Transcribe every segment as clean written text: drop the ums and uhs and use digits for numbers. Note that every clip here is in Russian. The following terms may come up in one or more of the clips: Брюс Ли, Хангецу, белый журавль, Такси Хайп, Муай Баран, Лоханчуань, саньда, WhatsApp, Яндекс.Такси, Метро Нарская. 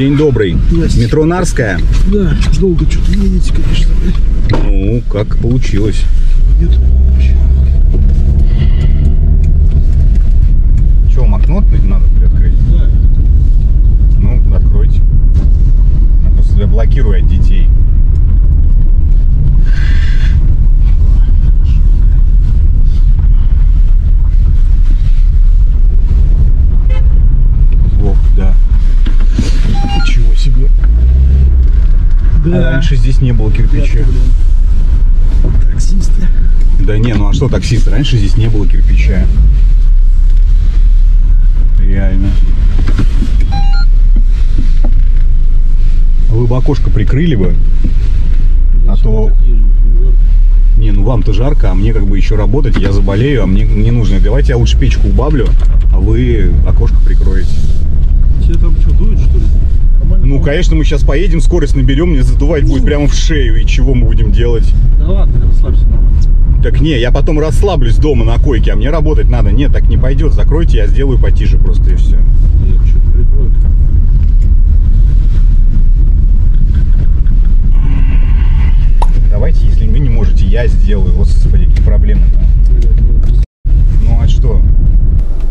День добрый. Здрасте. Метро Нарская. Да, долго что-то едете, конечно. Ну, как получилось. Нет, че, вам окно надо приоткрыть? Да. Ну, откройте. Я просто тебя блокирую от детей. Да. Раньше здесь не было кирпича. Таксисты. Да не, ну а что таксисты? Раньше здесь не было кирпича. Реально. Вы бы окошко прикрыли бы. Я а то... Не, ну вам-то жарко, а мне как бы еще работать, я заболею, а мне не нужно. Давайте я лучше печку убавлю, а вы окошко прикроете. Тебе там что, дует, что ли? Ну, конечно, мы сейчас поедем, скорость наберем, мне задувать будет прямо в шею, и чего мы будем делать? Да ладно, расслабься, нормально. Так не, я потом расслаблюсь дома на койке, а мне работать надо. Нет, так не пойдет, закройте, я сделаю потише просто и все. Я что-то прикрою. Давайте, если вы не можете, я сделаю. Вот, господи, какие проблемы-то. Ну, а что?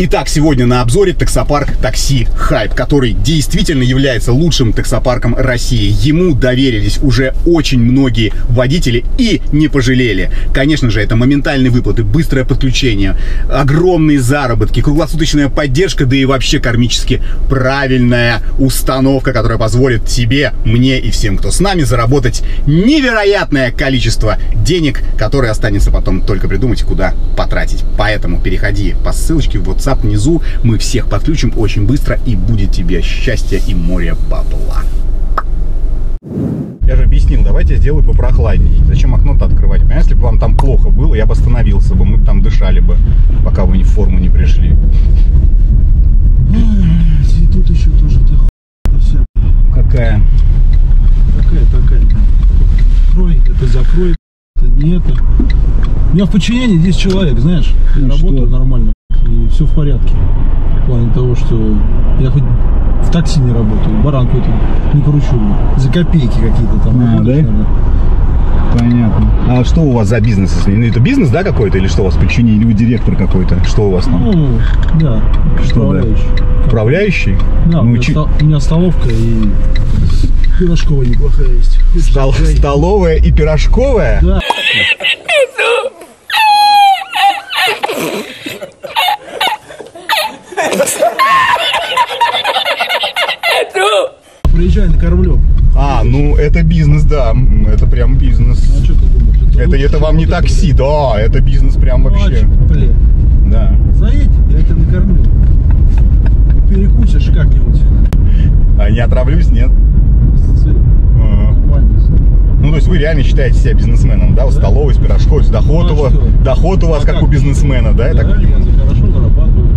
Итак, сегодня на обзоре таксопарк «Такси Хайп», который действительно является лучшим таксопарком России. Ему доверились уже очень многие водители и не пожалели. Конечно же, это моментальные выплаты, быстрое подключение, огромные заработки, круглосуточная поддержка, да и вообще кармически правильная установка, которая позволит тебе, мне и всем, кто с нами, заработать невероятное количество денег, которое останется потом только придумать, куда потратить. Поэтому переходи по ссылочке в WhatsApp внизу, мы всех подключим очень быстро, и будет тебе счастье и море бабла. Я же объяснил, давайте я сделаю попрохладнее. Зачем окно-то открывать? Понимаете, если бы вам там плохо было, я бы остановился бы, мы там дышали бы, пока вы в форму не пришли. И тут еще тоже ты хуйня. Какая? Такая. Открой, это закрой, это нет. У меня в подчинении 10 человек, знаешь, я работаю нормально. И все в порядке, в плане того, что я хоть в такси не работаю, баранку эту не кручу, за копейки какие-то там. Да? Понятно. А что у вас за бизнес? Ну, это бизнес, да, какой-то, или что у вас подчинили, вы директор какой-то? Что у вас там? Ну, да, что, управляющий. Да? Управляющий? Да, ну, у меня столовка и пирожковая неплохая есть. Столовая и пирожковая? Да. Приезжай, накормлю. А, ну это бизнес, да. Это прям бизнес. А что ты думаешь? Это вам не такси, да, это бизнес прям вообще. Блин. Да. Заедь, я тебя накормлю. Перекусишь как-нибудь. А не отравлюсь, нет? Ну, то есть вы реально считаете себя бизнесменом, да? У столовой, с пирожкой, доход у вас как у бизнесмена, да? Да, я хорошо зарабатываю.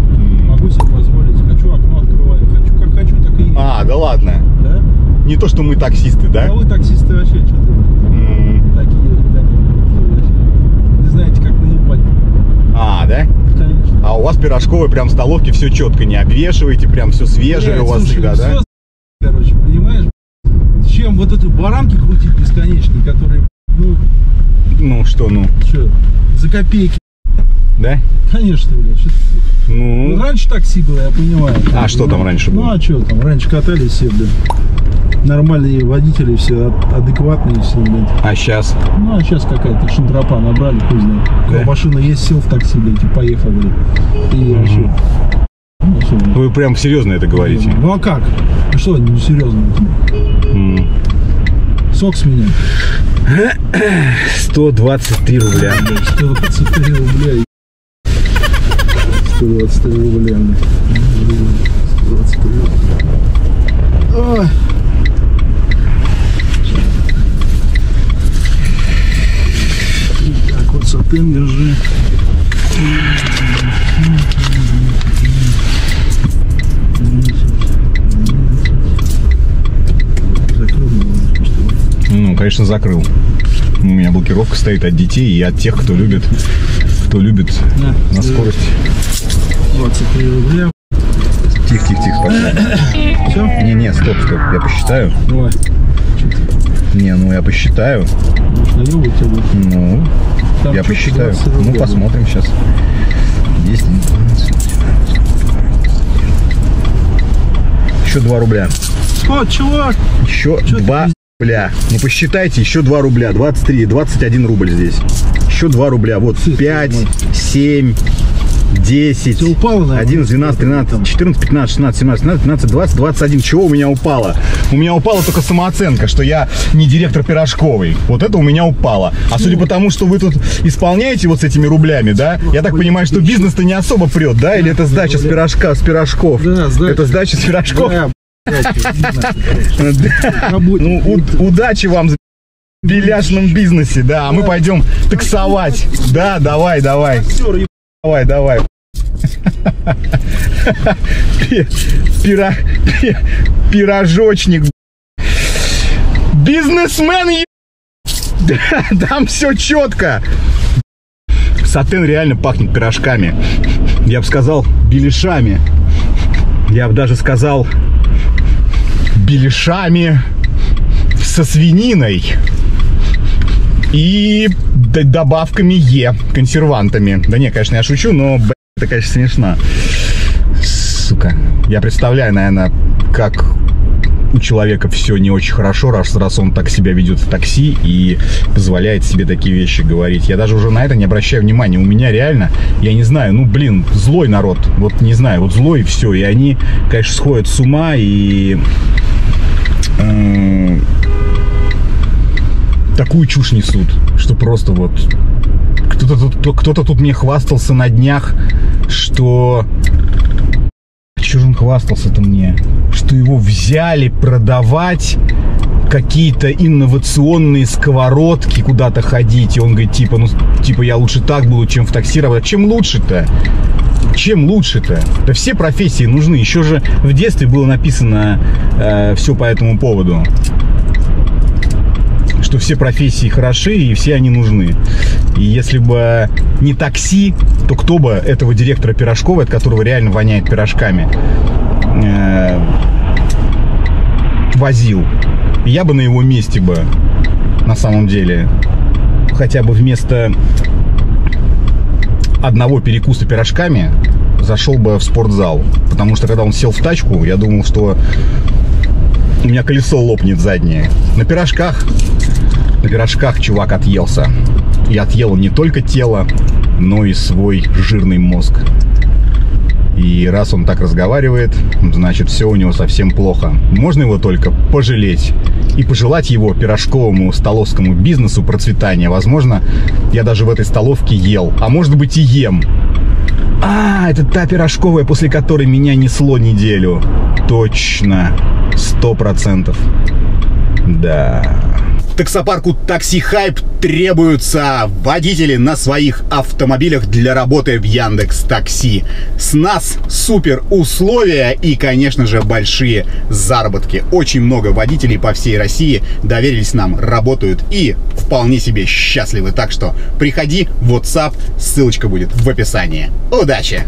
Могу себе позволить. Хочу окно открываю. Хочу как хочу, так и еду. А, да ладно. Да? Не то, что мы таксисты, да? А вы таксисты вообще что-то. Такие ребята. Не знаете, как наебать. А, да? Конечно. А у вас пирожковые прям столовки все четко не обвешиваете, прям все свежее у вас всегда, да? Короче, понимаешь? Чем вот эти баранки крутить бесконечные, которые, ну... Ну, что, ну? Че? За копейки. Да? Конечно, блядь. Ну, раньше такси было, я понимаю. А что там раньше было? Ну, а что там? Раньше катались все, блядь. Нормальные водители, все адекватные, все, блядь. А сейчас? Ну, а сейчас какая-то шантропа набрали, хуй знает. Да? Машина есть, сел в такси, блядь, и поехал, блядь. И вообще. Ну, все, блядь. Вы прям серьезно это говорите? Ну, а как? Ну, что не серьезно? Сок с меня. 123 рубля. 123 рубля. 123 рубля. 123 рубля. Так, вот сатин держи. Закрыл, ну, конечно, закрыл. У меня блокировка стоит от детей и от тех, кто любит на скорость. 23 рубля. Тихо, спокойно. Все? Не, стоп, я посчитаю. Давай. Я посчитаю. Я посчитаю. Посмотрим сейчас. 10, 12. Еще 2 рубля. Что, чувак? Еще 2 рубля. Ну посчитайте, еще 2 рубля. 23, 21 рубль здесь. Еще 2 рубля. Вот 5, 7, 10, 11, 12, 13, 14, 15, 16, 17, 18, 19, 20, 21. Чего у меня упало? У меня упала только самооценка, что я не директор пирожковой. Вот это у меня упало. А судя по тому, что вы тут исполняете вот с этими рублями, да? Я так понимаю, что бизнес-то не особо прет, да? Или это сдача с пирожка, с пирожков? Да, сдача. Это сдача с пирожков? Ну, удачи вам, в беляшном бизнесе, да. А мы пойдем таксовать. Да, давай. Давай. Пирожочник. Бизнесмен. Там все четко. Сатен реально пахнет пирожками. Я бы сказал, беляшами. Я бы даже сказал, беляшами со свининой. И добавками Е, консервантами. Да не, конечно, я шучу, но, блин, это, конечно, смешно. Сука. Я представляю, наверное, как у человека все не очень хорошо, раз он так себя ведет в такси и позволяет себе такие вещи говорить. Я даже уже на это не обращаю внимания. У меня реально, я не знаю, злой народ. Вот не знаю, вот злой и все. И они, конечно, сходят с ума и... такую чушь несут, что просто вот кто-то тут мне хвастался на днях, что чужим хвастался-то мне, что его взяли продавать какие-то инновационные сковородки куда-то ходить, и он говорит, типа я лучше так буду, чем в такси работать. Чем лучше-то? Чем лучше-то? Да все профессии нужны. Еще же в детстве было написано все по этому поводу. Что все профессии хороши и все они нужны. И если бы не такси, то кто бы этого директора пирожкова, от которого реально воняет пирожками, возил? Я бы на его месте бы, на самом деле, хотя бы вместо одного перекуса пирожками зашел бы в спортзал. Потому что когда он сел в тачку, я думал, что у меня колесо лопнет заднее. На пирожках чувак отъелся. И отъел не только тело, но и свой жирный мозг. И раз он так разговаривает, значит, все у него совсем плохо. Можно его только пожалеть. И пожелать его пирожковому столовскому бизнесу процветания. Возможно, я даже в этой столовке ел. А может быть и ем. А, это та пирожковая, после которой меня несло неделю. Точно. 100%. Да... Таксопарку «Такси Хайп» требуются водители на своих автомобилях для работы в Яндекс.Такси. С нас супер условия и, конечно же, большие заработки. Очень много водителей по всей России доверились нам, работают и вполне себе счастливы. Так что приходи в WhatsApp, ссылочка будет в описании. Удачи!